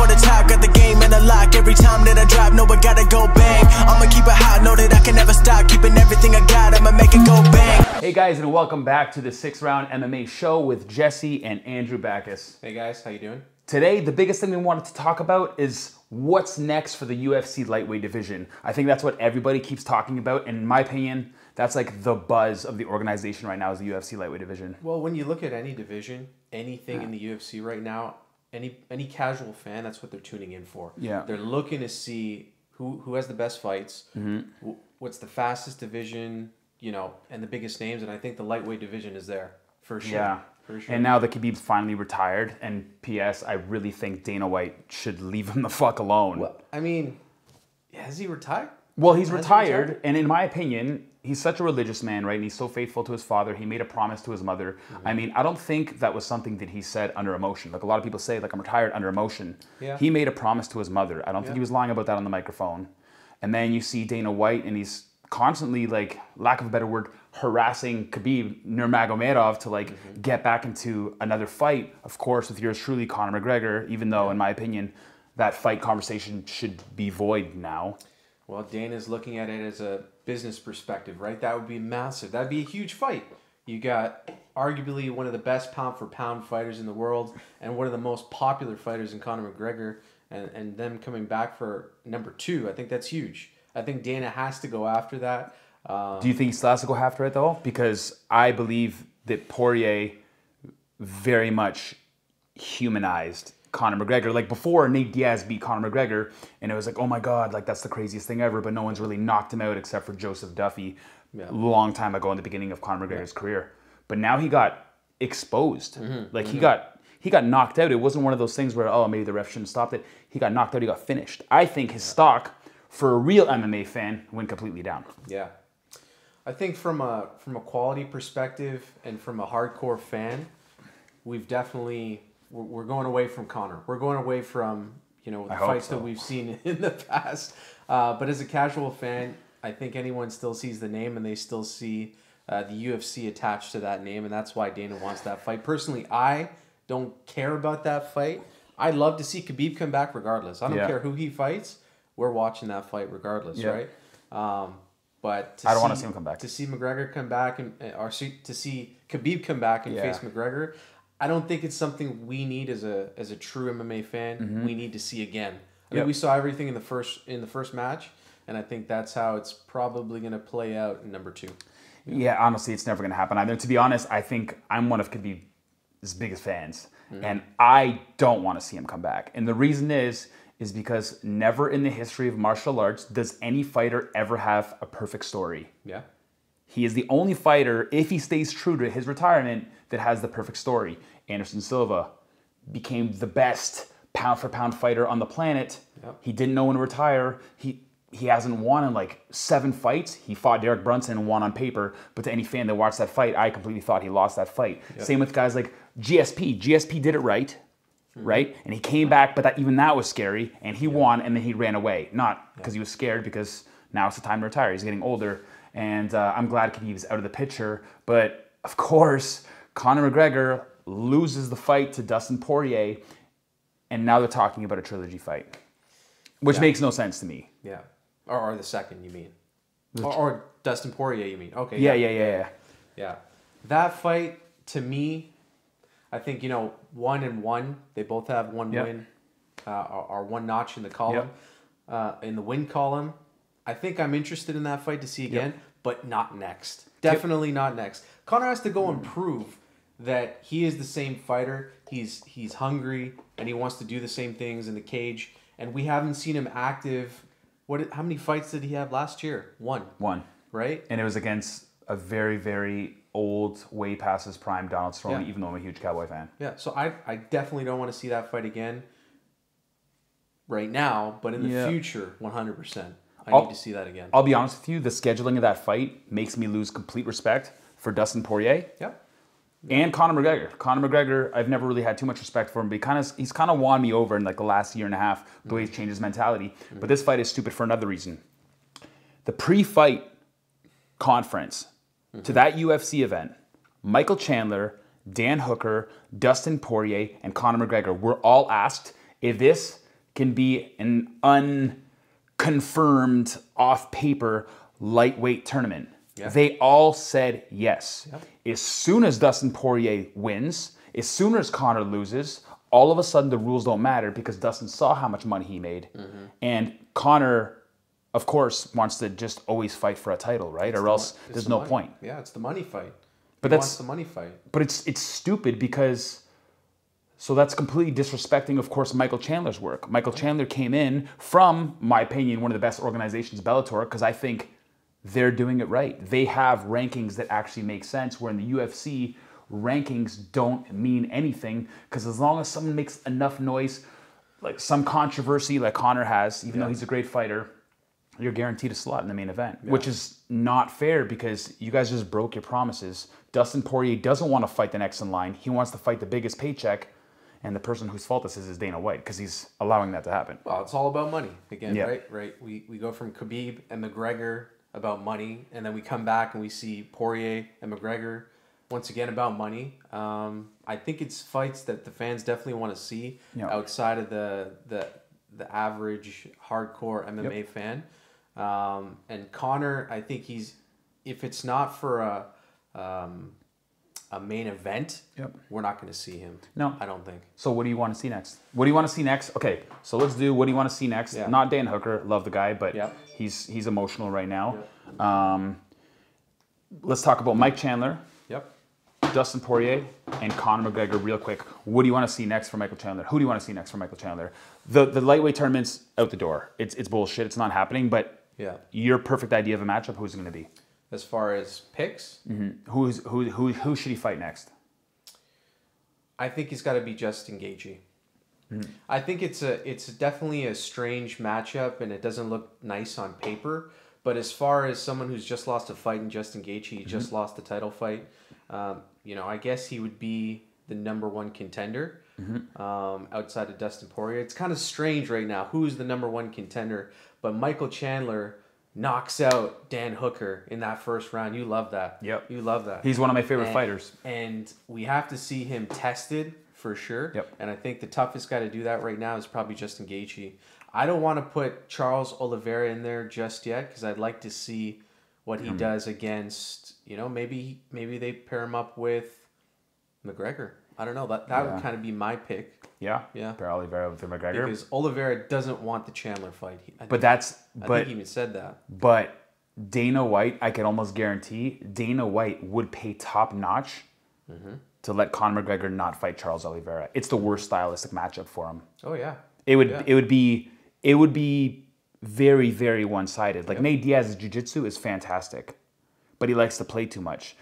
for the top, got the game in the lock. Every time that I drop, know I gotta go bang. I'ma keep it hot, know that I can never stop. Keeping everything I got, I'ma make it go bang. Hey guys, and welcome back to the 6-Round MMA Show with Jesse and Andrew Backus. Hey guys, how you doing? Today, the biggest thing we wanted to talk about is what's next for the UFC lightweight division. I think that's what everybody keeps talking about, and in my opinion, that's like the buzz of the organization right now is the UFC lightweight division. Well, when you look at any division, anything in the UFC right now, any casual fan, that's what they're tuning in for. Yeah. They're looking to see who has the best fights, what's the fastest division, you know, and the biggest names, and I think the lightweight division is there, for sure. Yeah. Sure. And now that Khabib's finally retired, and P.S., I really think Dana White should leave him the fuck alone. Well, I mean, has he retired? Well, he's retired, and in my opinion, he's such a religious man, right? And he's so faithful to his father. He made a promise to his mother. I mean, I don't think that was something that he said under emotion. Like a lot of people say, like, I'm retired under emotion. Yeah. He made a promise to his mother. I don't think he was lying about that on the microphone. And then you see Dana White, and he's constantly, like, lack of a better word, harassing Khabib Nurmagomedov to like get back into another fight, of course, with yours truly, Conor McGregor, even though in my opinion that fight conversation should be void now. Well, Dana's looking at it as a business perspective, right? That would be massive. That'd be a huge fight. You got arguably one of the best pound for pound fighters in the world and one of the most popular fighters in Conor McGregor, and them coming back for number two. I think that's huge. I think Dana has to go after that. Do you think he still has to go after it though? Because I believe that Poirier very much humanized Conor McGregor. Like before, Nate Diaz beat Conor McGregor, and it was like, oh my God, like that's the craziest thing ever. But no one's really knocked him out except for Joseph Duffy a long time ago in the beginning of Conor McGregor's career. But now he got exposed. Like he got knocked out. It wasn't one of those things where, oh, maybe the ref shouldn't stop it. He got knocked out. He got finished. I think his stock for a real MMA fan went completely down. Yeah. I think from a quality perspective and from a hardcore fan, we've definitely we're going away from Conor. We're going away from, you know, the fights that we've seen in the past. But as a casual fan, I think anyone still sees the name and they still see the UFC attached to that name, and that's why Dana wants that fight. Personally, I don't care about that fight. I'd love to see Khabib come back regardless. I don't care who he fights. We're watching that fight regardless, right? But I don't want to see him come back. To see McGregor come back, or to see Khabib come back and face McGregor, I don't think it's something we need as a true MMA fan. We need to see again. I mean, we saw everything in the first match, and I think that's how it's probably going to play out in number two. Yeah, honestly, it's never going to happen either. To be honest, I think I'm one of Khabib's biggest fans, and I don't want to see him come back. And the reason is because never in the history of martial arts does any fighter ever have a perfect story. Yeah. He is the only fighter, if he stays true to his retirement, that has the perfect story. Anderson Silva became the best pound-for-pound fighter on the planet. Yep. He didn't know when to retire. He hasn't won in like 7 fights. He fought Derek Brunson and won on paper, but to any fan that watched that fight, I completely thought he lost that fight. Yep. Same with guys like GSP. GSP did it right. Right? And he came back, but even that was scary, and he won, and then he ran away. Not because he was scared, because now it's the time to retire. He's getting older, and I'm glad Khabib's out of the picture. But, of course, Conor McGregor loses the fight to Dustin Poirier, and now they're talking about a trilogy fight, which makes no sense to me. Yeah. Or the second, you mean. Or Dustin Poirier, you mean. Okay. Yeah. That fight, to me, I think, you know, 1 and 1, they both have one win, or one notch in the column, in the win column. I think I'm interested in that fight to see again, but not next. Definitely not next. Conor has to go and prove that he is the same fighter. He's hungry and he wants to do the same things in the cage. And we haven't seen him active. How many fights did he have last year? One. Right? And it was against a very, very old, way past his prime Donald Strowman, even though I'm a huge Cowboy fan. Yeah, so I definitely don't want to see that fight again right now, but in the future, 100%. I need to see that again. I'll be honest with you, the scheduling of that fight makes me lose complete respect for Dustin Poirier and Conor McGregor. Conor McGregor, I've never really had too much respect for him, but he's kind of won me over in like the last year and a half, the way he's changed his mentality. But this fight is stupid for another reason. The pre-fight conference to that UFC event, Michael Chandler, Dan Hooker, Dustin Poirier, and Conor McGregor were all asked if this can be an unconfirmed, off-paper, lightweight tournament. Yeah. They all said yes. Yeah. As soon as Dustin Poirier wins, as soon as Conor loses, all of a sudden the rules don't matter because Dustin saw how much money he made. Mm-hmm. And Conor, of course, wants to just always fight for a title, right? Or else there's no point. Yeah, it's the money fight. But that's the money fight. But it's stupid because, so that's completely disrespecting, of course, Michael Chandler's work. Michael Chandler came in from, my opinion, one of the best organizations, Bellator, because I think they're doing it right. They have rankings that actually make sense, where in the UFC, rankings don't mean anything, because as long as someone makes enough noise, like some controversy like Conor has, even though he's a great fighter, you're guaranteed a slot in the main event, which is not fair because you guys just broke your promises. Dustin Poirier doesn't want to fight the next in line. He wants to fight the biggest paycheck, and the person whose fault this is Dana White, because he's allowing that to happen. Well, it's all about money again, right? We go from Khabib and McGregor about money, and then we come back and we see Poirier and McGregor once again about money. I think it's fights that the fans definitely want to see outside of the average hardcore MMA fan. And Conor, I think he's, if it's not for a main event, we're not going to see him. No, I don't think. So what do you want to see next? What do you want to see next? Okay, so let's do what do you want to see next? Yeah. Not Dan Hooker, love the guy, but he's emotional right now. Yeah. Let's talk about Mike Chandler, Dustin Poirier, and Conor McGregor real quick. What do you want to see next for Michael Chandler? Who do you want to see next for Michael Chandler? The lightweight tournament's out the door. It's bullshit. It's not happening, but... Yeah, your perfect idea of a matchup. Who's it going to be? As far as picks, who should he fight next? I think he's got to be Justin Gaethje. I think it's definitely a strange matchup, and it doesn't look nice on paper. But as far as someone who's just lost a fight in Justin Gaethje, he just lost the title fight. You know, I guess he would be the #1 contender. Outside of Dustin Poirier. It's kind of strange right now. Who's the #1 contender? But Michael Chandler knocks out Dan Hooker in that first round. You love that. Yep. You love that. He's one of my favorite fighters. And we have to see him tested for sure. Yep. And I think the toughest guy to do that right now is probably Justin Gaethje. I don't want to put Charles Oliveira in there just yet because I'd like to see what he does against, you know, maybe they pair him up with McGregor. I don't know. That would kind of be my pick. Yeah. Yeah. Pair Oliveira with McGregor. Because Oliveira doesn't want the Chandler fight. I think he even said that. But Dana White, I could almost guarantee, Dana White would pay top notch to let Conor McGregor not fight Charles Oliveira. It's the worst stylistic matchup for him. Oh yeah. It would be very, very one-sided. Like Nate Diaz's jiu-jitsu is fantastic, but he likes to play too much.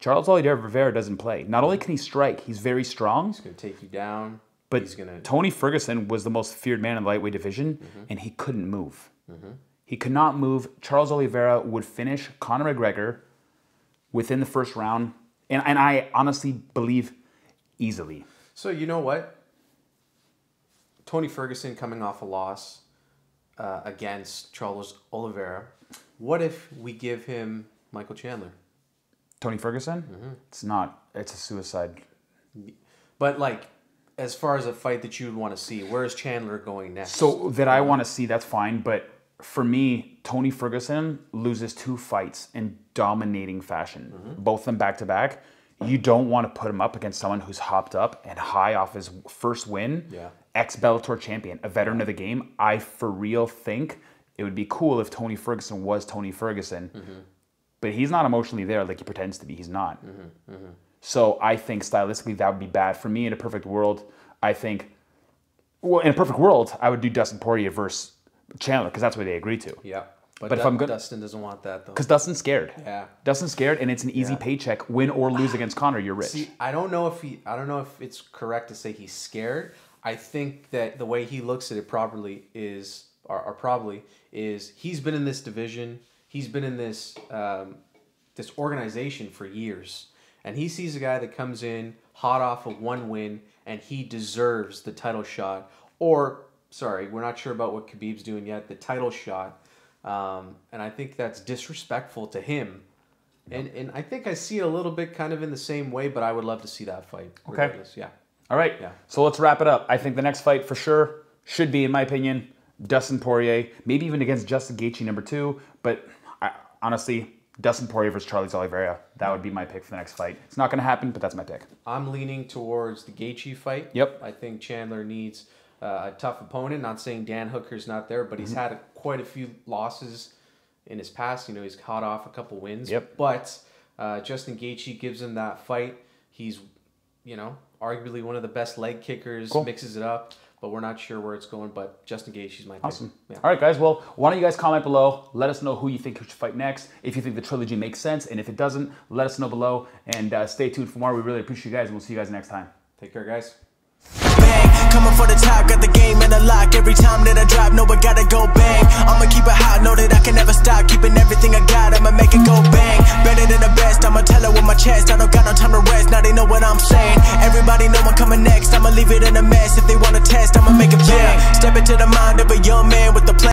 Charles Oliveira doesn't play. Not only can he strike, he's very strong. He's going to take you down. But Tony Ferguson was the most feared man in the lightweight division, and he couldn't move. He could not move. Charles Oliveira would finish Conor McGregor within the first round, and I honestly believe easily. So you know what? Tony Ferguson coming off a loss against Charles Oliveira. What if we give him... Michael Chandler. Tony Ferguson? It's not. It's a suicide. But like, as far as a fight that you would want to see, where is Chandler going next? So that I want to see, that's fine. But for me, Tony Ferguson loses 2 fights in dominating fashion. Both of them back to back. You don't want to put him up against someone who's hopped up and high off his first win. Yeah. Ex-Bellator champion, a veteran of the game. I for real think it would be cool if Tony Ferguson was Tony Ferguson. But he's not emotionally there like he pretends to be. He's not. So I think stylistically that would be bad. For me, in a perfect world, I think... Well, in a perfect world, I would do Dustin Poirier versus Chandler because that's what they agreed to. Yeah. But if I'm good, Dustin doesn't want that, though. Because Dustin's scared. Yeah. Dustin's scared, and it's an easy paycheck. Win or lose against Conor, you're rich. See, I don't know if it's correct to say he's scared. I think that the way he looks at it properly is... Or probably is he's been in this division... He's been in this this organization for years, and he sees a guy that comes in hot off of 1 win, and he deserves the title shot. Or, sorry, we're not sure about what Khabib's doing yet, the title shot. And I think that's disrespectful to him. And I think I see it a little bit kind of in the same way, but I would love to see that fight. Regardless. Okay. Yeah. All right. Yeah. So let's wrap it up. I think the next fight for sure, should be, in my opinion, Dustin Poirier, maybe even against Justin Gaethje, #2. But honestly, Dustin Poirier versus Charles Oliveira, that would be my pick for the next fight. It's not going to happen, but that's my pick. I'm leaning towards the Gaethje fight. Yep. I think Chandler needs a tough opponent. Not saying Dan Hooker's not there, but he's had quite a few losses in his past. You know, he's caught off a couple wins. Yep. But Justin Gaethje gives him that fight. He's, you know, arguably one of the best leg kickers, mixes it up. But we're not sure where it's going, but Justin Gaethje's my pick. Awesome. Yeah. All right, guys. Well, why don't you guys comment below. Let us know who you think should fight next. If you think the trilogy makes sense, and if it doesn't, let us know below. And stay tuned for more. We really appreciate you guys, and we'll see you guys next time. Take care, guys. Bang, coming for the top, got the game in the lock. Every time that I drop, no, I gotta go bang. I'ma keep it hot, know that I can never stop. Keeping everything I got, I'ma make it go bang. Better than the best, I'ma tell it with my chest. I don't got no time to rest, now they know what I'm saying. Everybody know I'm coming next, I'ma leave it in a mess. If they wanna test, I'ma make it bang. Step into the mind of a young man with the plan.